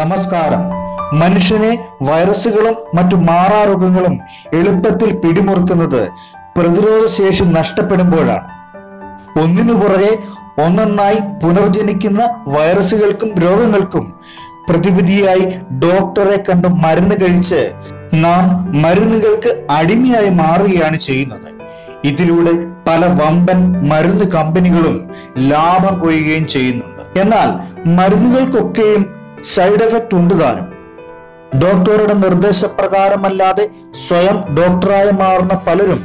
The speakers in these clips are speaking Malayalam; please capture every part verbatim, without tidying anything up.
നമസ്കാരം. മനുഷ്യനെ വൈറസുകളും മറ്റു മാറാരോഗങ്ങളും എളുപ്പത്തിൽ പിടിമുറുക്കുന്നത് പ്രതിരോധ ശേഷി നഷ്ടപ്പെടുമ്പോഴാണ്. ഒന്നിനു പുറകെ ഒന്നൊന്നായി പുനർജനിക്കുന്ന വൈറസുകൾക്കും രോഗങ്ങൾക്കും പ്രതിവിധിയായി ഡോക്ടറെ കണ്ട് മരുന്ന് കഴിച്ച് നാം മരുന്നുകൾക്ക് അടിമയായി മാറുകയാണ് ചെയ്യുന്നത്. ഇതിലൂടെ പല വമ്പൻ മരുന്ന് കമ്പനികളും ലാഭം കൊയ്യുകയും ചെയ്യുന്നുണ്ട്. എന്നാൽ മരുന്നുകൾക്കൊക്കെയും സൈഡ് എഫക്റ്റ് ഉണ്ട് താനും. ഡോക്ടറുടെ നിർദ്ദേശപ്രകാരമല്ലാതെ സ്വയം ഡോക്ടറായി മാറുന്ന പലരും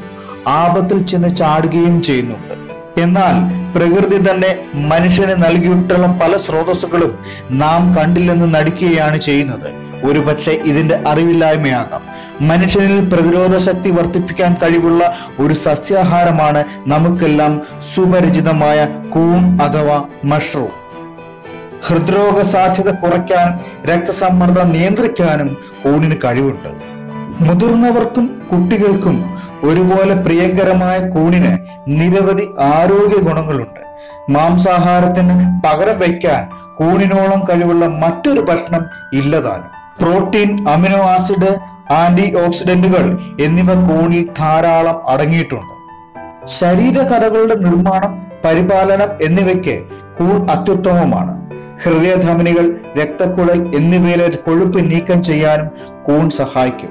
ആപത്തിൽ ചെന്ന് ചാടുകയും ചെയ്യുന്നുണ്ട്. എന്നാൽ പ്രകൃതി തന്നെ മനുഷ്യന് നൽകിയിട്ടുള്ള പല സ്രോതസ്സുകളും നാം കണ്ടില്ലെന്ന് നടിക്കുകയാണ് ചെയ്യുന്നത്. ഒരുപക്ഷെ ഇതിന്റെ അറിവില്ലായ്മയാകാം. മനുഷ്യനിൽ പ്രതിരോധ ശക്തി വർദ്ധിപ്പിക്കാൻ കഴിവുള്ള ഒരു സസ്യാഹാരമാണ് നമുക്കെല്ലാം സുപരിചിതമായ കൂൺ അഥവാ മഷ്റൂം. ഹൃദ്രോഗ സാധ്യത കുറയ്ക്കാനും രക്തസമ്മർദ്ദം നിയന്ത്രിക്കാനും കൂണിന് കഴിവുണ്ട്. മുതിർന്നവർക്കും കുട്ടികൾക്കും ഒരുപോലെ പ്രിയങ്കരമായ കൂണിന് നിരവധി ആരോഗ്യ ഗുണങ്ങളുണ്ട്. മാംസാഹാരത്തിന് പകരം വയ്ക്കാൻ കൂണിനോളം കഴിവുള്ള മറ്റൊരു ഭക്ഷണം ഇല്ലതാനും. പ്രോട്ടീൻ, അമിനോ ആസിഡ്, ആന്റി ഓക്സിഡന്റുകൾ എന്നിവ കൂണിൽ ധാരാളം അടങ്ങിയിട്ടുണ്ട്. ശരീരകലകളുടെ നിർമ്മാണം, പരിപാലനം എന്നിവയ്ക്ക് കൂൺ അത്യുത്തമമാണ്. ഹൃദയധമനികൾ, രക്തക്കുഴൽ എന്നിവയിലെ കൊഴുപ്പ് നീക്കം ചെയ്യാനും കൂൺ സഹായിക്കും.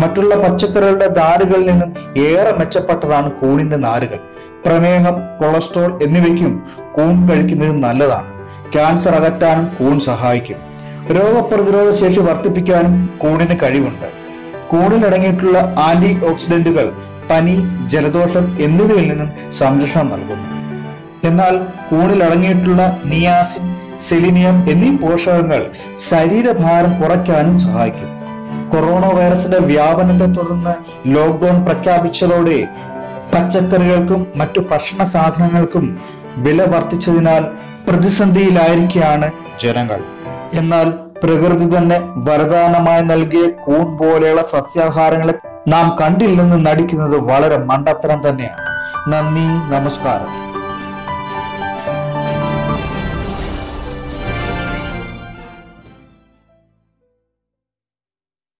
മറ്റുള്ള പച്ചക്കറികളുടെ നാരുകളിൽ നിന്നും ഏറെ മെച്ചപ്പെട്ടതാണ് കൂണിന്റെ നാരുകൾ. പ്രമേഹം, കൊളസ്ട്രോൾ എന്നിവയ്ക്കും കൂൺ കഴിക്കുന്നത് നല്ലതാണ്. ക്യാൻസർ അകറ്റാനും കൂൺ സഹായിക്കും. രോഗപ്രതിരോധ ശേഷി വർദ്ധിപ്പിക്കാനും കൂണിന് കഴിവുണ്ട്. കൂണിൽ അടങ്ങിയിട്ടുള്ള ആന്റി ഓക്സിഡന്റുകൾ പനി, ജലദോഷം എന്നിവയിൽ നിന്നും സംരക്ഷണം നൽകുന്നു. എന്നാൽ കൂണിൽ അടങ്ങിയിട്ടുള്ള നിയാസിൻ, സെലിനിയം എന്നീ പോഷകങ്ങൾ ശരീരഭാരം കുറയ്ക്കാനും സഹായിക്കും. കൊറോണ വൈറസിന്റെ വ്യാപനത്തെ തുടർന്ന് ലോക്ക്ഡൌൺ പ്രഖ്യാപിച്ചതോടെ പച്ചക്കറികൾക്കും മറ്റു ഭക്ഷണ സാധനങ്ങൾക്കും വില വർദ്ധിച്ചതിനാൽ പ്രതിസന്ധിയിലായിരിക്കുകയാണ് ജനങ്ങൾ. എന്നാൽ പ്രകൃതി തന്നെ വരദാനമായി നൽകിയ കൂൺ പോലെയുള്ള സസ്യാഹാരങ്ങളെ നാം കണ്ടില്ലെന്ന് നടിക്കുന്നത് വളരെ മണ്ടത്തരം തന്നെയാണ്. നന്ദി, നമസ്കാരം.